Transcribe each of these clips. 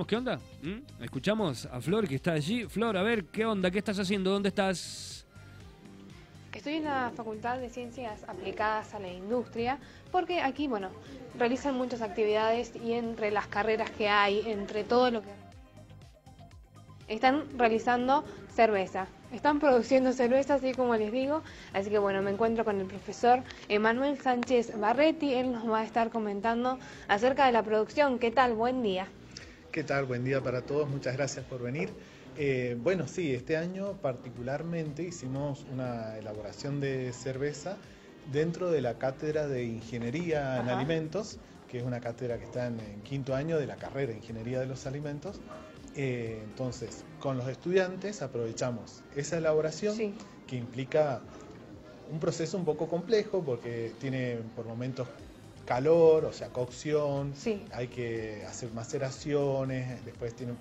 ¿Vemos qué onda? Escuchamos a Flor, que está allí. Flor, a ver, ¿qué onda? ¿Qué estás haciendo? ¿Dónde estás? Estoy en la Facultad de Ciencias Aplicadas a la Industria, porque aquí, bueno, realizan muchas actividades y entre las carreras que hay, entre todo lo que... Están realizando cerveza, están produciendo cerveza, así como les digo. Así que bueno, me encuentro con el profesor Emmanuel Sánchez Barretti. Él nos va a estar comentando acerca de la producción. ¿Qué tal? Buen día. ¿Qué tal? Buen día para todos. Muchas gracias por venir. Bueno, sí, este año particularmente hicimos una elaboración de cerveza dentro de la Cátedra de Ingeniería en Alimentos, que es una cátedra que está en quinto año de la carrera de Ingeniería de los Alimentos. Entonces, con los estudiantes aprovechamos esa elaboración, sí, que implica un proceso un poco complejo porque tiene por momentos calor, o sea, cocción, sí, hay que hacer maceraciones, después tiene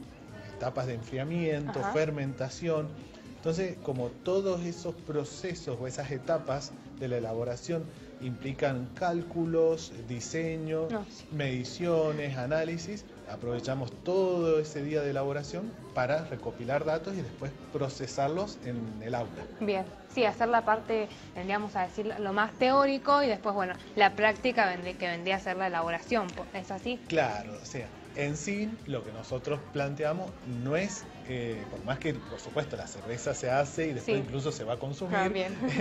etapas de enfriamiento, fermentación. Entonces, como todos esos procesos o esas etapas de la elaboración implican cálculos, diseño, mediciones, análisis, aprovechamos todo ese día de elaboración para recopilar datos y después procesarlos en el aula. Bien, sí, hacer la parte, tendríamos a decir, lo más teórico y después, bueno, la práctica que vendría a ser la elaboración, ¿es así? Claro, o sea, en sí, lo que nosotros planteamos no es, por más que, por supuesto, la cerveza se hace y después, sí, incluso se va a consumir,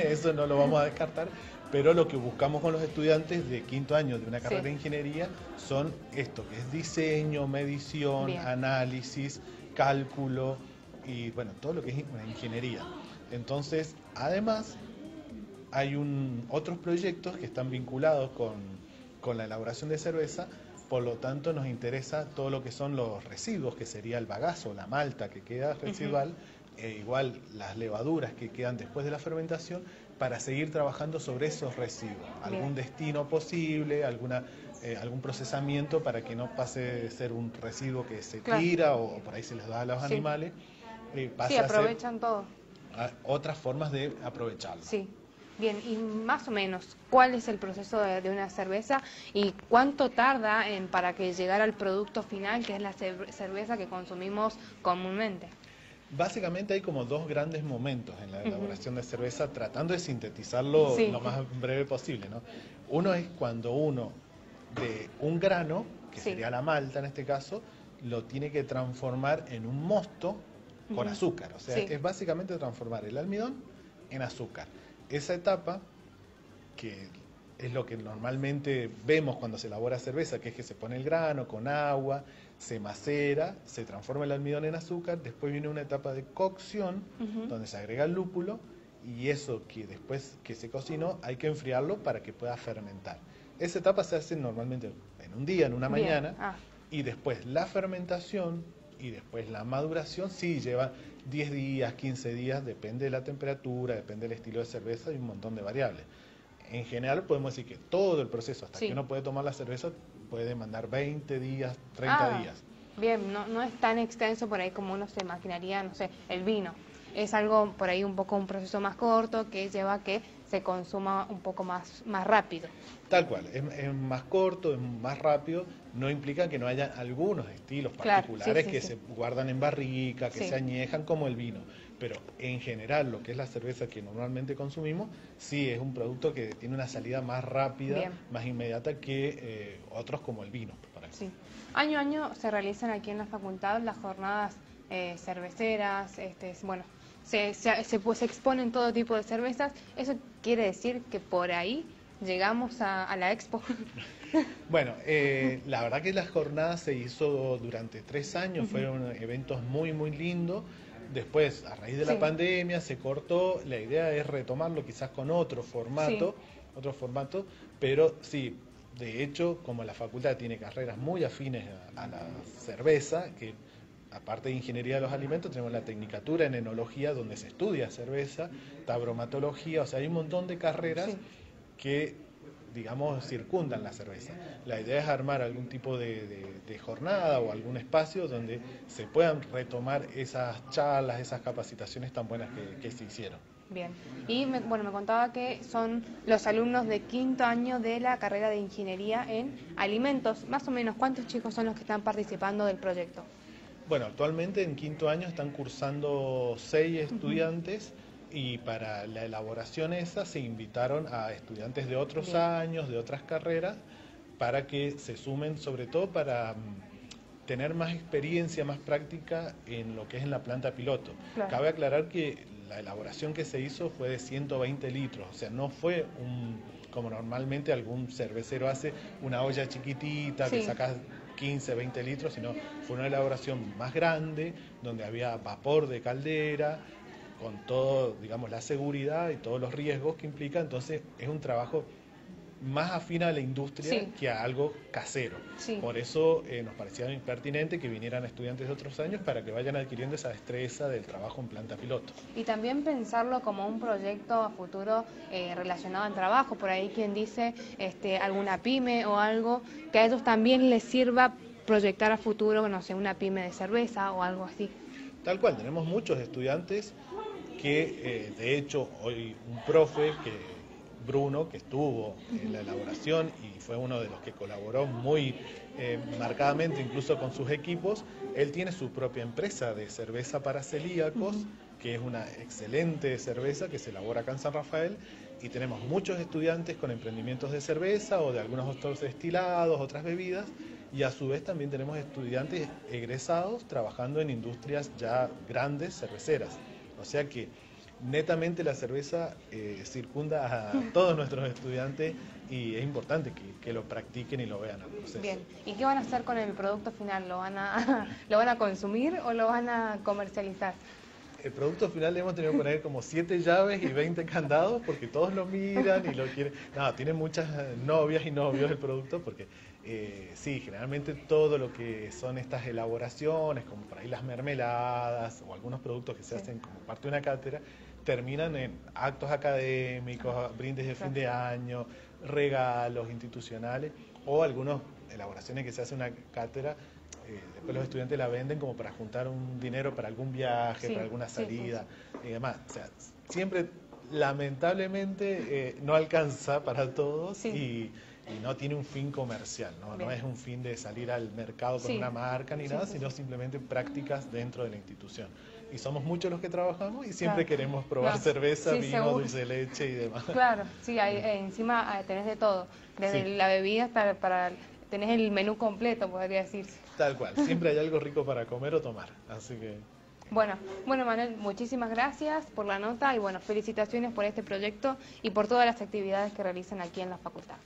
eso no lo vamos a descartar, pero lo que buscamos con los estudiantes de quinto año de una carrera, sí, de ingeniería son esto, que es diseño, medición, análisis, cálculo y, bueno, todo lo que es una ingeniería. Entonces, además, hay otros proyectos que están vinculados con la elaboración de cerveza. Por lo tanto, nos interesa todo lo que son los residuos, que sería el bagazo, la malta que queda residual, e igual las levaduras que quedan después de la fermentación, para seguir trabajando sobre esos residuos. Algún destino posible, algún procesamiento para que no pase de ser un residuo que se tira o por ahí se les da a los animales. Sí, aprovechan todo. Otras formas de aprovecharlo. Sí. Bien, y más o menos, ¿cuál es el proceso de una cerveza y cuánto tarda para que llegara al producto final, que es la cerveza que consumimos comúnmente? Básicamente hay como dos grandes momentos en la elaboración de cerveza, tratando de sintetizarlo lo más breve posible, ¿no? Uno es cuando uno de un grano, que sería la malta en este caso, lo tiene que transformar en un mosto con azúcar. O sea, es básicamente transformar el almidón en azúcar. Esa etapa, que es lo que normalmente vemos cuando se elabora cerveza, que es que se pone el grano con agua, se macera, se transforma el almidón en azúcar, después viene una etapa de cocción, donde se agrega el lúpulo, y eso que después que se cocinó hay que enfriarlo para que pueda fermentar. Esa etapa se hace normalmente en un día, en una mañana, y después la fermentación y después la maduración sí lleva 10 días, 15 días, depende de la temperatura, depende del estilo de cerveza y un montón de variables. En general podemos decir que todo el proceso, hasta que uno puede tomar la cerveza, puede demandar 20 días, 30 días. Bien, no es tan extenso por ahí como uno se imaginaría, no sé, el vino. Es algo por ahí un proceso más corto que lleva a que se consuma un poco más rápido. Tal cual, es más corto, es más rápido, no implica que no haya algunos estilos particulares que se guardan en barrica, que se añejan como el vino, pero en general lo que es la cerveza que normalmente consumimos, sí es un producto que tiene una salida más rápida, más inmediata que otros como el vino. Sí. Año a año se realizan aquí en la facultad las jornadas cerveceras, bueno... Se exponen todo tipo de cervezas. ¿Eso quiere decir que por ahí llegamos a la expo? Bueno, la verdad que la jornada se hizo durante 3 años. Fueron eventos muy, muy lindos. Después, a raíz de la pandemia, se cortó. La idea es retomarlo quizás con otro formato. Pero sí, de hecho, como la facultad tiene carreras muy afines a la cerveza, que... Aparte de Ingeniería de los Alimentos, tenemos la Tecnicatura en Enología, donde se estudia cerveza, la Bromatología, o sea, hay un montón de carreras que, digamos, circundan la cerveza. La idea es armar algún tipo de jornada o algún espacio donde se puedan retomar esas charlas, esas capacitaciones tan buenas que se hicieron. Bien, y me contaba que son los alumnos de quinto año de la carrera de Ingeniería en Alimentos. Más o menos, ¿cuántos chicos son los que están participando del proyecto? Bueno, actualmente en quinto año están cursando 6 estudiantes y para la elaboración esa se invitaron a estudiantes de otros años, de otras carreras, para que se sumen, sobre todo para tener más experiencia, más práctica en lo que es en la planta piloto. Claro. Cabe aclarar que la elaboración que se hizo fue de 120 litros, o sea, no fue como normalmente algún cervecero hace, una olla chiquitita que sacas 15, 20 litros, sino fue una elaboración más grande, donde había vapor de caldera, con todo, digamos, la seguridad y todos los riesgos que implica. Entonces es un trabajo más afín a la industria que a algo casero. Por eso nos parecía impertinente que vinieran estudiantes de otros años para que vayan adquiriendo esa destreza del trabajo en planta piloto. Y también pensarlo como un proyecto a futuro relacionado al trabajo. Por ahí quien dice alguna pyme o algo, que a ellos también les sirva proyectar a futuro, no sé, una pyme de cerveza o algo así. Tal cual, tenemos muchos estudiantes que de hecho hoy un profe que... Bruno, que estuvo en la elaboración y fue uno de los que colaboró muy marcadamente incluso con sus equipos, él tiene su propia empresa de cerveza para celíacos, que es una excelente cerveza que se elabora acá en San Rafael, y tenemos muchos estudiantes con emprendimientos de cerveza o de algunos otros destilados, otras bebidas, y a su vez también tenemos estudiantes egresados trabajando en industrias ya grandes cerveceras, o sea que netamente la cerveza circunda a todos nuestros estudiantes y es importante que lo practiquen y lo vean al proceso. Bien, ¿y qué van a hacer con el producto final? ¿Lo van a consumir o lo van a comercializar? El producto final le hemos tenido que poner como 7 llaves y 20 candados porque todos lo miran y lo quieren. No, tiene muchas novias y novios el producto porque sí, generalmente todo lo que son estas elaboraciones, como por ahí las mermeladas o algunos productos que se hacen como parte de una cátedra, terminan en actos académicos, brindes de fin de año, regalos institucionales o algunas elaboraciones que se hace en una cátedra. Después los estudiantes la venden como para juntar un dinero para algún viaje, para alguna salida y demás. O sea, siempre, lamentablemente, no alcanza para todos y no tiene un fin comercial, no es un fin de salir al mercado con una marca ni nada, sino simplemente prácticas dentro de la institución. Y somos muchos los que trabajamos y siempre queremos probar cerveza, vino, dulce de leche y demás. Claro, sí, hay, encima tenés de todo, desde la bebida hasta para... Tenés el menú completo, podría decirse. Tal cual, siempre hay algo rico para comer o tomar, así que... Bueno, Manuel, muchísimas gracias por la nota y bueno, felicitaciones por este proyecto y por todas las actividades que realizan aquí en la facultad.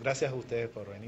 Gracias a ustedes por venir.